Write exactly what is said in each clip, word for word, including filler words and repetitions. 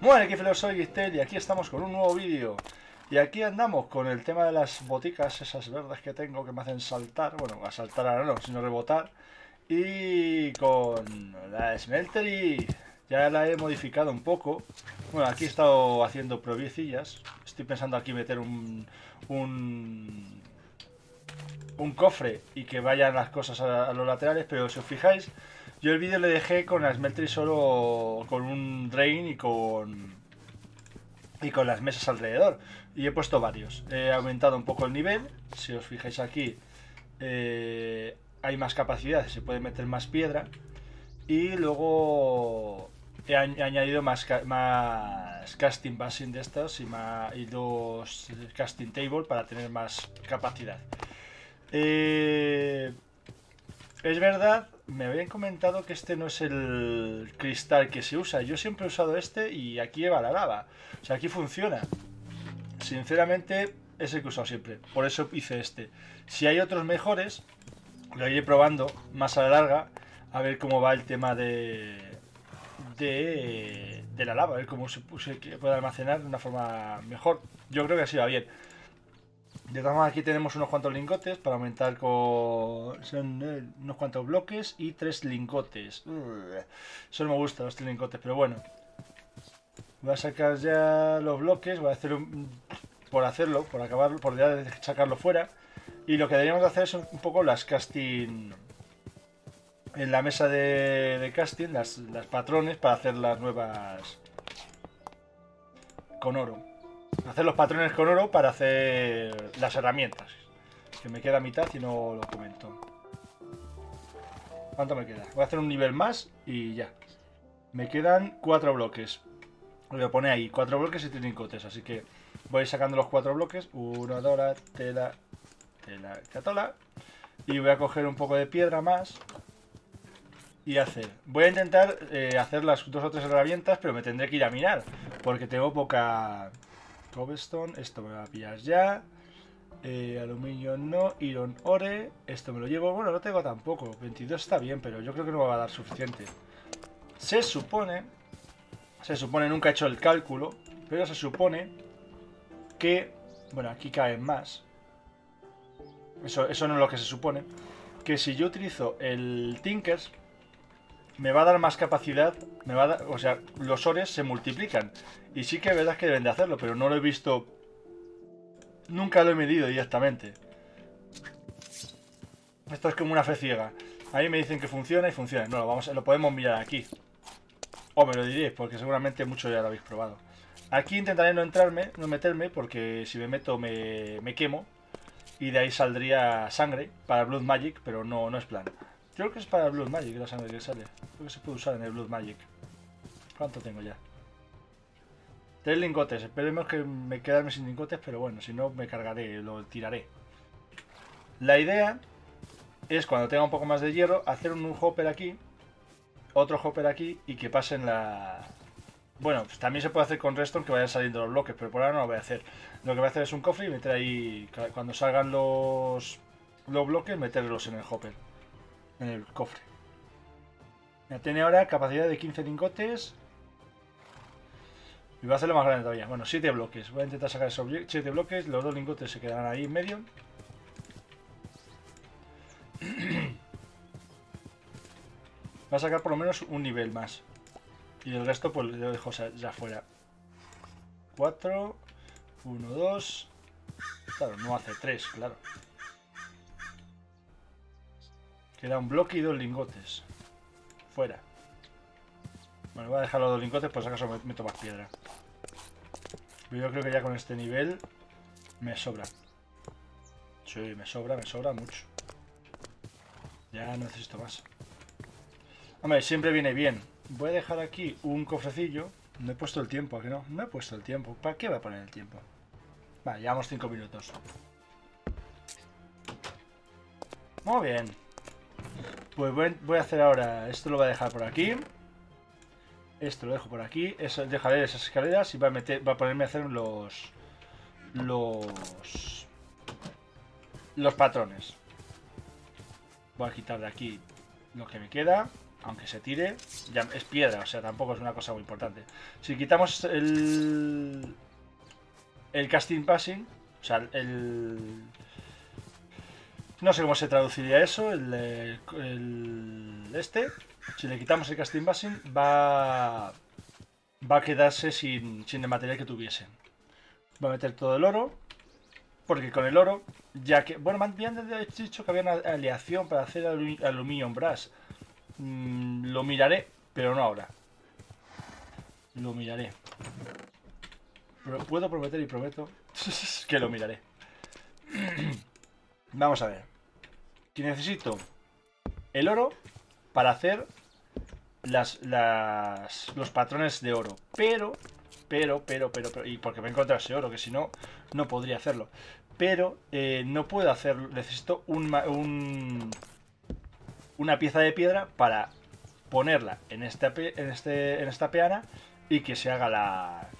Bueno, que feliz, soy Gister y aquí estamos con un nuevo vídeo. Y aquí andamos con el tema de las boticas, esas verdes que tengo que me hacen saltar. Bueno, a saltar ahora no, sino rebotar. Y con la Smeltery ya la he modificado un poco. Bueno, aquí he estado haciendo proviecillas. Estoy pensando aquí meter un... un un cofre y que vayan las cosas a, a los laterales, pero si os fijáis, yo el vídeo le dejé con la Smeltery solo con un drain y con y con las mesas alrededor, y he puesto varios, he aumentado un poco el nivel. Si os fijáis aquí, eh, hay más capacidad, se puede meter más piedra, y luego he añadido más, más casting basin de estas y, más, y dos casting table para tener más capacidad. Eh, es verdad, me habían comentado que este no es el cristal que se usa. Yo siempre he usado este y aquí lleva la lava. O sea, aquí funciona. Sinceramente, es el que he usado siempre. Por eso hice este. Si hay otros mejores, lo iré probando más a la larga. A ver cómo va el tema de... De, de la lava. A ver cómo se, se puede almacenar de una forma mejor. Yo creo que así va bien. De todas maneras, aquí tenemos unos cuantos lingotes para aumentar con... Son unos cuantos bloques y tres lingotes. Solo me gustan los tres lingotes, pero bueno. Voy a sacar ya los bloques, voy a hacer un... por hacerlo, por acabarlo, por ya sacarlo fuera. Y lo que deberíamos hacer es un poco las casting... En la mesa de, de casting, las, las patrones para hacer las nuevas... Con oro. Hacer los patrones con oro para hacer las herramientas. Que me queda a mitad y no lo comento. ¿Cuánto me queda? Voy a hacer un nivel más y ya. Me quedan cuatro bloques. Lo voy a poner ahí, cuatro bloques y tres lingotes. Así que voy sacando los cuatro bloques. Una, dola, tela, tela, catola. Y voy a coger un poco de piedra más. Y hacer. Voy a intentar eh, hacer las dos o tres herramientas, pero me tendré que ir a minar. Porque tengo poca... Cobblestone, esto me lo voy a pillar ya. Eh, aluminio no, iron ore, esto me lo llevo. Bueno, no tengo tampoco, veintidós está bien, pero yo creo que no me va a dar suficiente. Se supone, se supone, nunca he hecho el cálculo, pero se supone que, bueno, aquí caen más. Eso, eso no es lo que se supone, que si yo utilizo el Tinkers, me va a dar más capacidad, me va a dar, o sea, los ores se multiplican. Y sí que es verdad que deben de hacerlo, pero no lo he visto, nunca lo he medido directamente. Esto es como una fe ciega. Ahí me dicen que funciona y funciona. No, lo, vamos, lo podemos mirar aquí. O me lo diréis, porque seguramente muchos ya lo habéis probado. Aquí intentaré no entrarme, no meterme, porque si me meto me, me quemo. Y de ahí saldría sangre para Blood Magic, pero no, no es plan. Creo que es para el Blood Magic la sangre que sale. Creo que se puede usar en el Blood Magic. ¿Cuánto tengo ya? Tres lingotes. Esperemos que me quedarme sin lingotes, pero bueno, si no me cargaré, lo tiraré. La idea es, cuando tenga un poco más de hierro, hacer un hopper aquí, otro hopper aquí y que pasen la... Bueno, pues también se puede hacer con redstone que vayan saliendo los bloques, pero por ahora no lo voy a hacer. Lo que voy a hacer es un cofre y meter ahí, cuando salgan los, los bloques, meterlos en el hopper. En el cofre. Ya tiene ahora capacidad de quince lingotes. Y voy a hacerlo más grande todavía. Bueno, siete bloques. Voy a intentar sacar esos siete bloques. Los dos lingotes se quedarán ahí en medio. Va a sacar por lo menos un nivel más. Y el resto pues lo dejo ya fuera. cuatro. uno, dos. Claro, no hace tres, claro. Queda un bloque y dos lingotes. Fuera. Bueno, voy a dejar los dos lingotes, por si acaso me meto más piedra. Yo creo que ya con este nivel me sobra. Sí, me sobra, me sobra mucho. Ya no necesito más. Hombre, siempre viene bien. Voy a dejar aquí un cofrecillo. No he puesto el tiempo, ¿a que no? No he puesto el tiempo. ¿Para qué voy a poner el tiempo? Vale, llevamos cinco minutos. Muy bien. Pues voy a hacer ahora, esto lo voy a dejar por aquí, esto lo dejo por aquí, eso, dejaré esas escaleras y va a, meter, va a ponerme a hacer los, los, los patrones. Voy a quitar de aquí lo que me queda, aunque se tire, ya es piedra, o sea, tampoco es una cosa muy importante. Si quitamos el, el casting passing, o sea, el... no sé cómo se traduciría eso, el, el este, si le quitamos el casting passing, va, va a quedarse sin, sin el material que tuviese. Va a meter todo el oro, porque con el oro, ya que... Bueno, me habían dicho que había una aleación para hacer aluminio brass. Mm, lo miraré, pero no ahora. Lo miraré. Pero puedo prometer y prometo que lo miraré. Vamos a ver. Que necesito el oro para hacer las, las, los patrones de oro. Pero, pero, pero, pero, pero... Y porque me he encontrado ese oro, que si no, no podría hacerlo. Pero eh, no puedo hacerlo. Necesito un, un, una pieza de piedra para ponerla en esta, en este, en esta peana y que se haga la...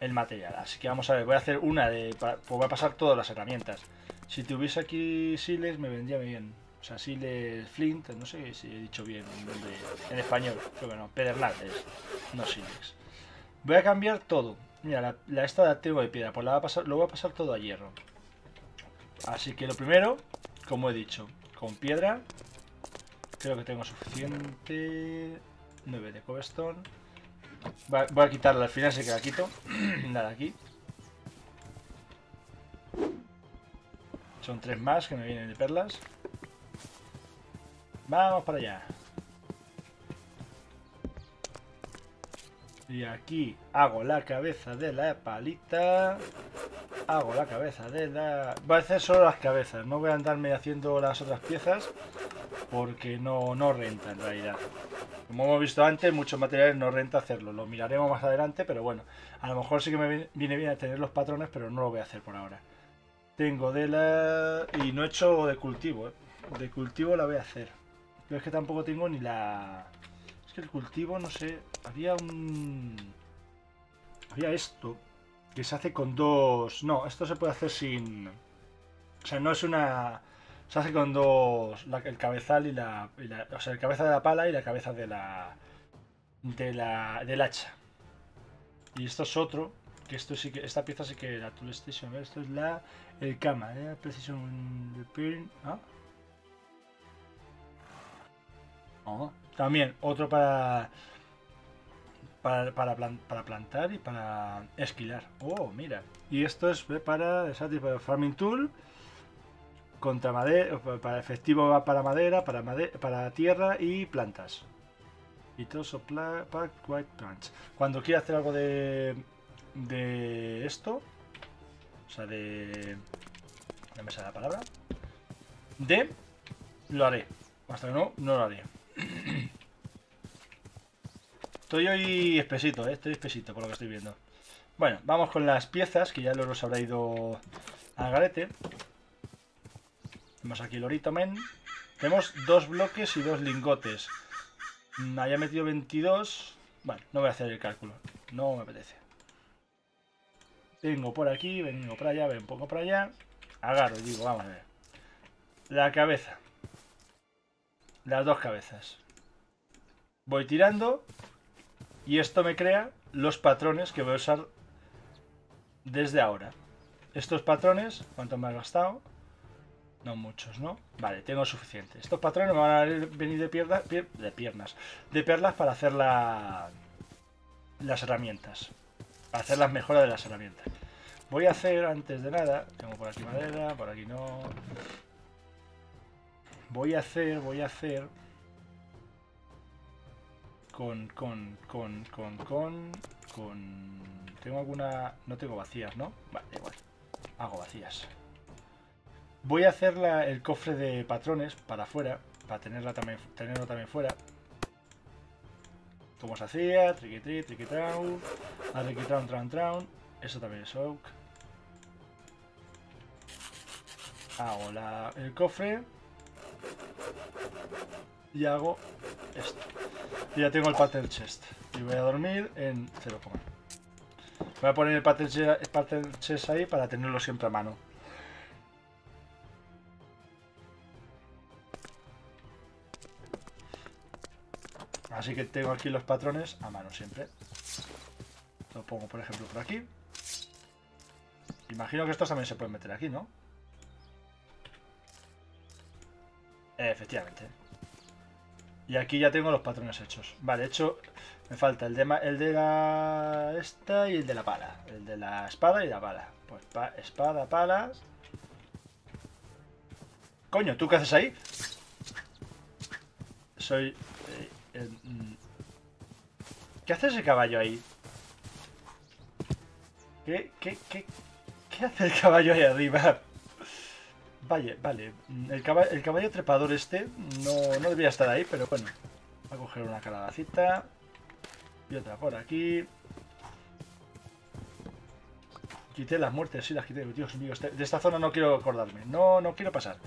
el material. Así que vamos a ver, voy a hacer una de... Para, pues voy a pasar todas las herramientas. Si tuviese aquí siles me vendría bien. O sea, siles, flint, no sé si he dicho bien en, en español. Pero bueno, pederlates, no siles. Voy a cambiar todo. Mira, la, la esta la tengo de piedra, pues la va a pasar, lo voy a pasar todo a hierro. Así que lo primero, como he dicho, con piedra. Creo que tengo suficiente. nueve de cobblestone. Voy a quitarla al final, sí que la quito. Nada, aquí son tres más que me vienen de perlas. Vamos para allá. Y aquí hago la cabeza de la palita. Hago la cabeza de la... Voy a hacer solo las cabezas. No voy a andarme haciendo las otras piezas porque no, no renta en realidad. Como hemos visto antes, muchos materiales no renta hacerlo. Lo miraremos más adelante, pero bueno. A lo mejor sí que me viene bien a tener los patrones, pero no lo voy a hacer por ahora. Tengo de la... Y no he hecho de cultivo, ¿eh? De cultivo la voy a hacer. Pero es que tampoco tengo ni la... Es que el cultivo, no sé... Había un... Había esto, que se hace con dos... No, esto se puede hacer sin... O sea, no es una... Se hace con dos, la, el cabezal y la, y la... O sea, el cabeza de la pala y la cabeza de la... De la... del hacha. Y esto es otro, que esto sí que... Esta pieza sí que la Tool Station, esto es la... El cama, ¿eh? Precision Repair, ¿ah? Oh. También, otro para... Para, para, plan, para plantar y para esquilar. Oh, mira. Y esto es para... para Farming Tool... Contra madera, para efectivo para madera, para madera, para tierra y plantas. Y todo eso, white plants. Cuando quiera hacer algo de, de esto, o sea, de... No me sale la palabra. De, lo haré. Hasta que no, no lo haré. Estoy hoy espesito, ¿eh? Estoy espesito por lo que estoy viendo. Bueno, vamos con las piezas, que ya luego os habrá ido al garete. Tenemos aquí el orito, men. Tenemos dos bloques y dos lingotes. Me había metido veintidós. Bueno, no voy a hacer el cálculo. No me apetece. Vengo por aquí, vengo para allá, vengo un poco para allá. Agarro y digo, vamos a ver. La cabeza. Las dos cabezas. Voy tirando. Y esto me crea los patrones que voy a usar desde ahora. Estos patrones, ¿cuánto me ha gastado? No muchos, ¿no? Vale, tengo suficiente. Estos patrones me van a venir de piernas, pier, de piernas, de perlas para hacer la, las herramientas, para hacer las mejoras de las herramientas. Voy a hacer antes de nada, tengo por aquí madera, por aquí no. Voy a hacer, voy a hacer con, con, con, con, con, con. Tengo alguna, no tengo vacías, ¿no? Vale, igual. Hago vacías. Voy a hacer la, el cofre de patrones para afuera, para tenerla también, tenerlo también fuera. Como se hacía, triqui-tri, triqui-trau, triqui-traun, traun, traun. Eso también es oak. Hago la, el cofre. Y hago esto. Y ya tengo el pattern chest. Y voy a dormir en cero, voy a poner el pattern chest ahí para tenerlo siempre a mano. Así que tengo aquí los patrones a mano siempre. Lo pongo, por ejemplo, por aquí. Imagino que estos también se pueden meter aquí, ¿no? Efectivamente. Y aquí ya tengo los patrones hechos. Vale, hecho... Me falta el de, ma el de la... esta y el de la pala. El de la espada y la pala. Pues pa espada, palas... Coño, ¿tú qué haces ahí? Soy... Eh, el... ¿Qué hace ese caballo ahí? ¿Qué, qué, qué, qué hace el caballo ahí arriba? Vale, vale. El caballo, el caballo trepador este no, no debía estar ahí, pero bueno. Voy a coger una calabacita. Y otra por aquí. Quité las muertes, sí las quité. Dios mío, de esta zona no quiero acordarme. No, no quiero pasar.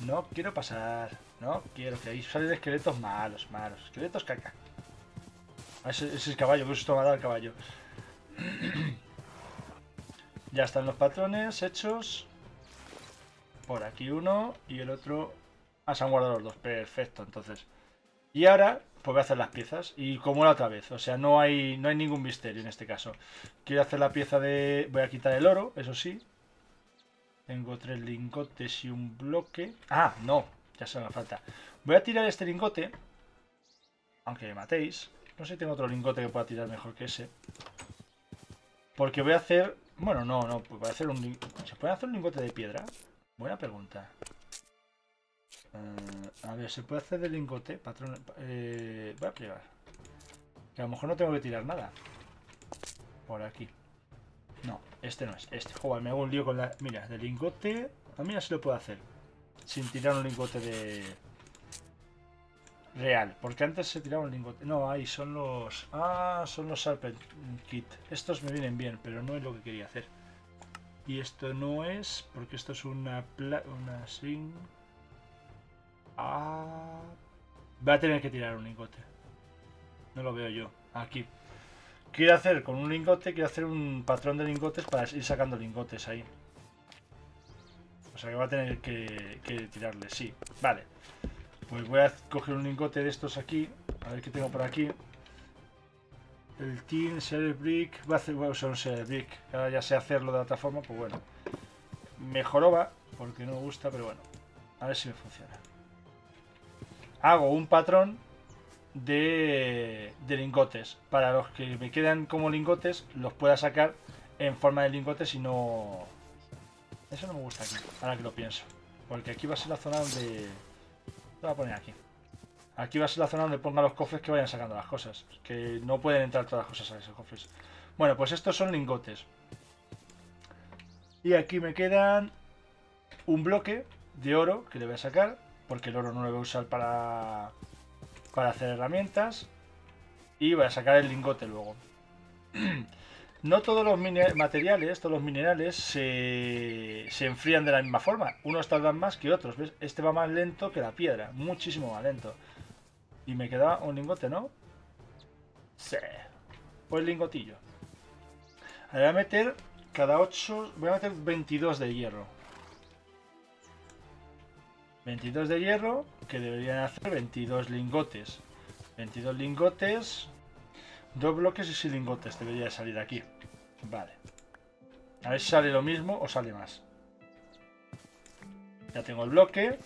No quiero pasar. No quiero, que ahí salen esqueletos malos, malos. Esqueletos caca. Ah, ese, ese es caballo, que esto me ha dado el caballo. Ya están los patrones hechos. Por aquí uno y el otro. Ah, se han guardado los dos. Perfecto, entonces. Y ahora, pues voy a hacer las piezas. Y como la otra vez. O sea, no hay, no hay ningún misterio en este caso. Quiero hacer la pieza de... Voy a quitar el oro, eso sí. Tengo tres lingotes y un bloque. Ah, no. Ya se me falta. Voy a tirar este lingote. Aunque me matéis. No sé si tengo otro lingote que pueda tirar mejor que ese. Porque voy a hacer... Bueno, no, no. Voy a hacer un lingote. ¿Se puede hacer un lingote de piedra? Buena pregunta. Uh, a ver, ¿se puede hacer de lingote? Patrón, eh, voy a plegar. Que a lo mejor no tengo que tirar nada. Por aquí. No, este no es. Este, joder, me hago un lío con la... Mira, de lingote... A mí ya se lo puedo hacer. Sin tirar un lingote de... Real. Porque antes se tiraba un lingote... No, ahí son los... Ah, son los Serpent Kit. Estos me vienen bien, pero no es lo que quería hacer. Y esto no es, porque esto es una pla... una sin... Ah... Voy a tener que tirar un lingote. No lo veo yo. Aquí. Quiero hacer con un lingote, quiero hacer un patrón de lingotes para ir sacando lingotes ahí. O sea que voy a tener que, que tirarle, sí. Vale. Pues voy a coger un lingote de estos aquí. A ver qué tengo por aquí. El tin, ser brick, va a hacer, bueno, son ser brick. Ahora ya sé hacerlo de otra forma, pues bueno. Mejoroba, porque no me gusta, pero bueno. A ver si me funciona. Hago un patrón de, de lingotes. Para los que me quedan como lingotes, los pueda sacar en forma de lingotes y no... Eso no me gusta aquí, ahora que lo pienso. Porque aquí va a ser la zona donde... Lo voy a poner aquí. Aquí va a ser la zona donde ponga los cofres que vayan sacando las cosas. Que no pueden entrar todas las cosas a esos cofres. Bueno, pues estos son lingotes. Y aquí me quedan un bloque de oro que le voy a sacar. Porque el oro no lo voy a usar para, para hacer herramientas. Y voy a sacar el lingote luego. No todos los materiales, todos los minerales se, se enfrían de la misma forma. Unos tardan más que otros, ¿ves? Este va más lento que la piedra. Muchísimo más lento. Y me queda un lingote, ¿no? Sí. Pues lingotillo. Ahora voy a meter cada ocho... Voy a meter veintidós de hierro. veintidós de hierro, que deberían hacer veintidós lingotes. veintidós lingotes... Dos bloques y seis lingotes debería de salir aquí. Vale. A ver si sale lo mismo o sale más. Ya tengo el bloque.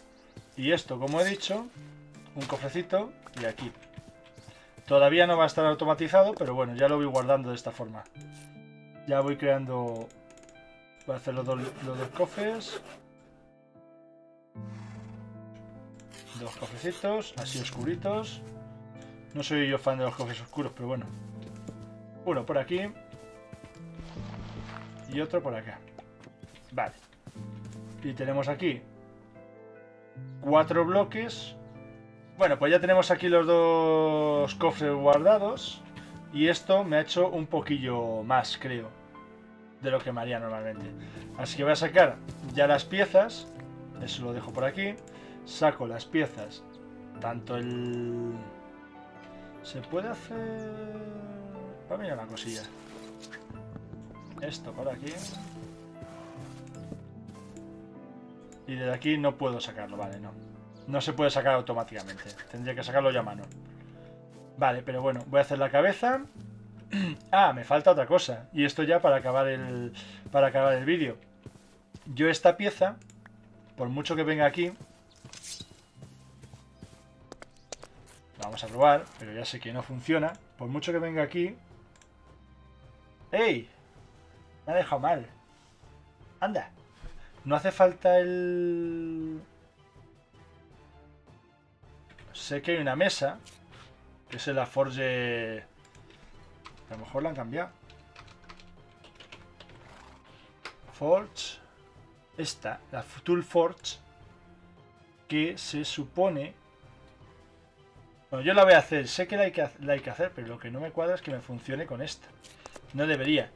Y esto, como he dicho... Un cofrecito y aquí. Todavía no va a estar automatizado, pero bueno, ya lo voy guardando de esta forma. Ya voy creando... Voy a hacer los dos, los dos cofres. Dos cofrecitos, así oscuritos. No soy yo fan de los cofres oscuros, pero bueno. Uno por aquí. Y otro por acá. Vale. Y tenemos aquí... Cuatro bloques... Bueno, pues ya tenemos aquí los dos cofres guardados. Y esto me ha hecho un poquillo más, creo, de lo que me haría normalmente. Así que voy a sacar ya las piezas. Eso lo dejo por aquí. Saco las piezas. Tanto el... Se puede hacer... Voy a mirar una cosilla. Esto por aquí. Y desde aquí no puedo sacarlo, vale, no. No se puede sacar automáticamente. Tendría que sacarlo ya a mano. Vale, pero bueno, voy a hacer la cabeza. Ah, me falta otra cosa. Y esto ya para acabar el, para acabar el vídeo. Yo esta pieza, por mucho que venga aquí... La vamos a probar, pero ya sé que no funciona. Por mucho que venga aquí... ¡Ey! Me ha dejado mal. Anda. No hace falta el... Sé que hay una mesa, que es la Forge... A lo mejor la han cambiado. Forge. Esta, la Tool Forge. Que se supone... Bueno, yo la voy a hacer. Sé que la hay que, la hay que hacer, pero lo que no me cuadra es que me funcione con esta. No debería.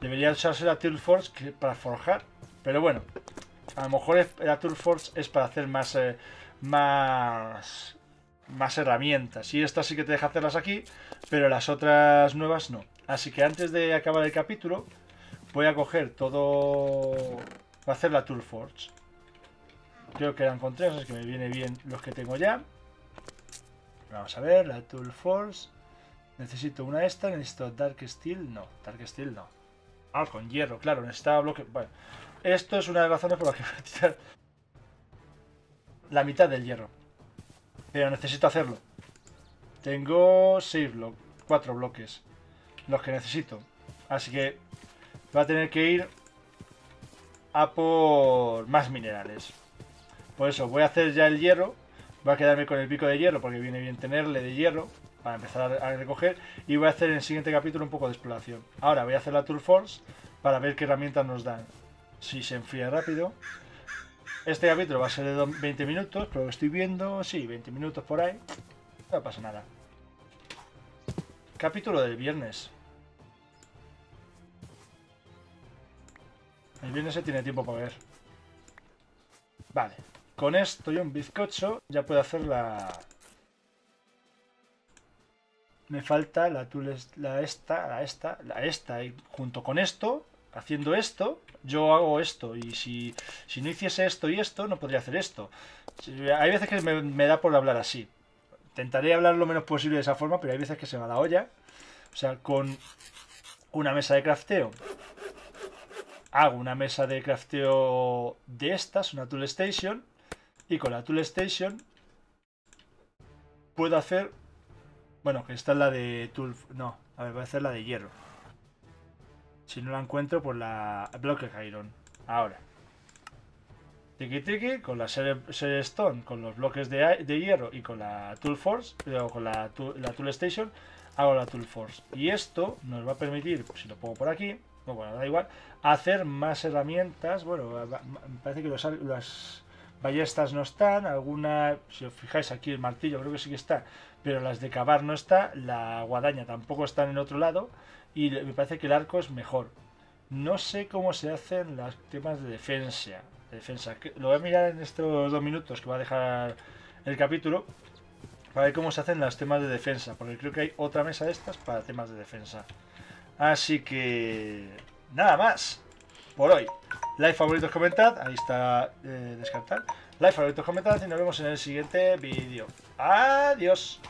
Debería usarse la Tool Forge para forjar. Pero bueno, a lo mejor la Tool Forge es para hacer más... Eh, más... más herramientas, y estas sí que te deja hacerlas aquí, pero las otras nuevas no. Así que antes de acabar el capítulo voy a coger todo, voy a hacer la Tool Forge. Creo que la encontré, así que me viene bien los que tengo ya. Vamos a ver, la Tool Forge. Necesito una esta, necesito Dark Steel, no, Dark Steel no. Ah, con hierro, claro, necesitaba bloque. Bueno, esto es una de las razones por las que voy a tirar la mitad del hierro. Pero necesito hacerlo. Tengo seis bloques, cuatro bloques, los que necesito. Así que va a tener que ir a por más minerales. Por eso voy a hacer ya el hierro. Voy a quedarme con el pico de hierro porque viene bien tenerle de hierro para empezar a recoger. Y voy a hacer en el siguiente capítulo un poco de exploración. Ahora voy a hacer la Tool Forge para ver qué herramientas nos dan. Si se enfría rápido. Este capítulo va a ser de veinte minutos, pero lo estoy viendo, sí, veinte minutos por ahí. No pasa nada. Capítulo del viernes. El viernes se tiene tiempo para ver. Vale. Con esto y un bizcocho ya puedo hacer la... Me falta la tool, la esta, la esta, la esta. Y junto con esto, haciendo esto... Yo hago esto, y si, si no hiciese esto y esto, no podría hacer esto. Hay veces que me, me da por hablar así. Intentaré hablar lo menos posible de esa forma, pero hay veces que se me va la olla. O sea, con una mesa de crafteo. Hago una mesa de crafteo de estas, una Tool Station. Y con la Tool Station puedo hacer... Bueno, que esta es la de Tool... No, a ver, voy a hacer la de hierro. Si no la encuentro, pues la... Bloque Iron. Ahora. Tiki tiki, con la Serie Stone, con los bloques de, de hierro y con la Tool Forge, o con la, la Tool Station, hago la Tool Forge. Y esto nos va a permitir, pues si lo pongo por aquí, no, bueno, da igual, hacer más herramientas. Bueno, me parece que los, las ballestas no están, alguna... Si os fijáis aquí, el martillo creo que sí que está, pero las de cavar no está, la guadaña tampoco está en el otro lado. Y me parece que el arco es mejor. No sé cómo se hacen los temas de defensa. De defensa. Lo voy a mirar en estos dos minutos que va a dejar el capítulo. Para ver cómo se hacen los temas de defensa. Porque creo que hay otra mesa de estas para temas de defensa. Así que... Nada más. Por hoy. Like, favoritos, comentad. Ahí está eh, descartar. Like, favoritos, comentad. Y nos vemos en el siguiente vídeo. Adiós.